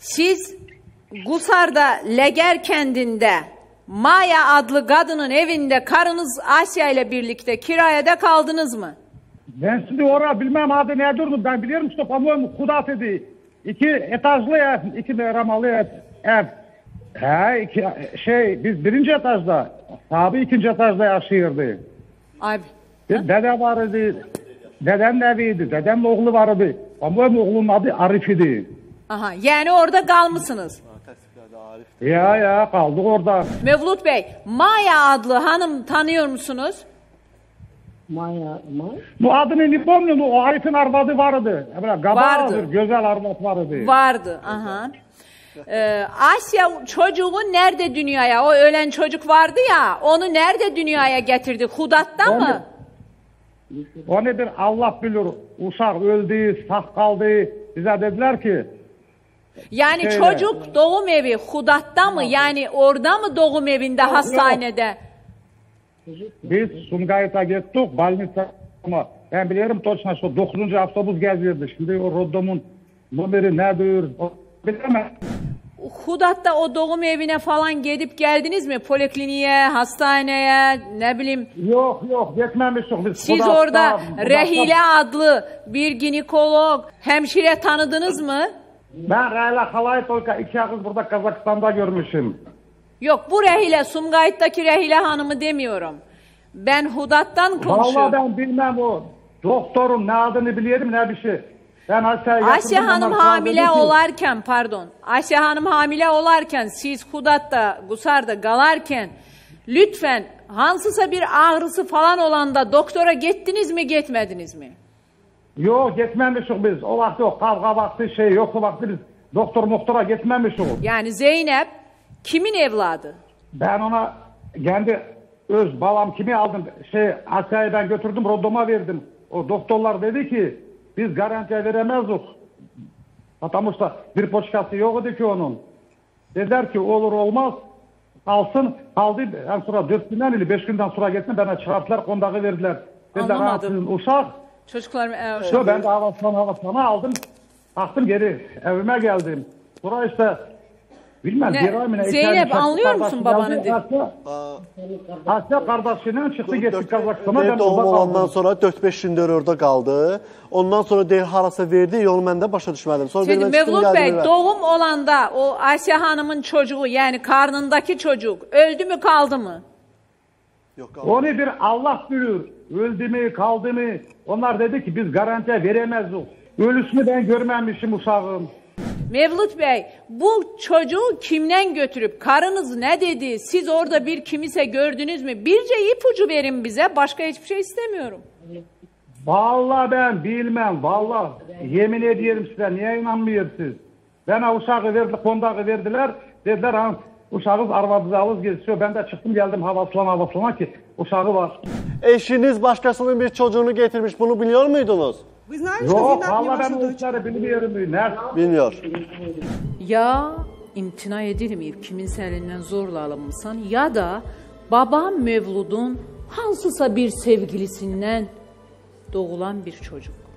Siz Qusarda Leger kendinde Maya adlı kadının evinde karınız Asya ile birlikte kirayede kaldınız mı? Ben şimdi oraya bilmem adı ne durdu. Ben biliyorum işte Hudat idi. İki etajlı ev, iki meramalı ev. He, iki, biz birinci etajda, abi ikinci etajda yaşıyordu. Abi. Dedem var idi, dedem eviydi, dedem oğlu var idi. Ama oğlunun adı Arif idi. Aha, yani orada kalmışsınız. Ya kaldık orada. Mövlud Bey, Maya adlı hanım tanıyor musunuz? Maya. Bu adını bilmiyorum. O Arif'in arvadı vardı. Vardı. Güzel arvat vardı. Vardı. Aha. Asya çocuğu nerede dünyaya? O ölen çocuk vardı ya. Onu nerede dünyaya getirdi? Hudat'ta mı? O nedir? Allah bilir. Uşak öldü, sağ kaldı. Bize dediler ki. Yani şeyle, çocuk doğum evi Hudat'ta mı? Yani orada mı doğum evinde, hastanede? Yok. Biz Sumqayıta gittik, balnitsa ama ben biliyorum toçna şu 9. avtobus gezirdi. Şimdi o rodomun numeri nedir? Bilemem. Hudat'ta o doğum evine falan gidip geldiniz mi? Polikliniğe, hastaneye, ne bileyim. Yok, gitmemiştik biz. Siz Hudat'ta, orada Rəhilə adlı bir ginekolog, hemşire tanıdınız mı? Ben Rəhilə halayı toyka 2 ağız burada Kazakistan'da görmüşüm. Yok, bu Rəhilə, Sumqayıt'taki Rəhilə hanımı demiyorum. Ben Hudat'tan konuşuyorum. Vallahi ben bilmem o. Doktorun ne adını biliyorum ne bir şey. Ben Ayşe hanım hamile olarken, pardon. Ayşe hanım hamile olarken, siz Hudat'ta, Qusarda kalarken lütfen hansısa bir ağrısı falan olanda doktora gittiniz mi, gitmediniz mi? Yok, gitmemişiz biz. O vakti yok. Kavga vakti şey yok. O vakti biz doktora gitmemişiz. Yani Zeynep kimin evladı? Ben ona kendi öz balam kimi aldım. Asya'yı ben götürdüm, rodoma verdim. O doktorlar dedi ki biz garantiye veremezdik. Hatta bir poşkası yok idi ki onun. Dediler ki olur olmaz alsın. Aldı en sonra 4 günden ile 5 günden sonra gittim. Bana çarptılar, kondağı verdiler. Dediler sizin uşak. Çocuklarım evet. Ben de havasına aldım. Aktım geri evime geldim. Sonra işte bilmem, Zeynep anlıyor musun babanı diye? Asya kardeşinin çıktı geçti Kazakistan'a. Doğum olandan sonra 4-5 gündür orada kaldı. Ondan sonra deyir harasa verdi, yol mən də başa düşmədim. Şimdi Mevlud Bey, doğum olanda o Asya hanımın çocuğu, yani karnındaki çocuk öldü mü kaldı mı? Yok, kaldı. O nedir Allah bilir, öldü mü kaldı mı? Onlar dedi ki biz garantiye veremezdik. Ölüsünü ben görmemişim uşağım. Mevlud Bey, bu çocuğu kimden götürüp, karınız ne dedi, siz orada bir kimise gördünüz mü? Birce ipucu verin bize, başka hiçbir şey istemiyorum. Vallahi ben bilmem, vallahi yemin ediyorum size, niye inanmıyorsunuz? Ben uşağı verdi, kondağı verdiler, dediler ha uşağınız arvadınız geçiyor. Ben de çıktım geldim havaslana ki uşağı var. Eşiniz başkasının bir çocuğunu getirmiş, bunu biliyor muydunuz? Yok, valla ben uçları bilmiyorum. Bilmiyor. Ya imtina edilmeyip kiminse elinden zorla alınmışsan ya da babam Mevlud'un hansısa bir sevgilisinden doğulan bir çocuk.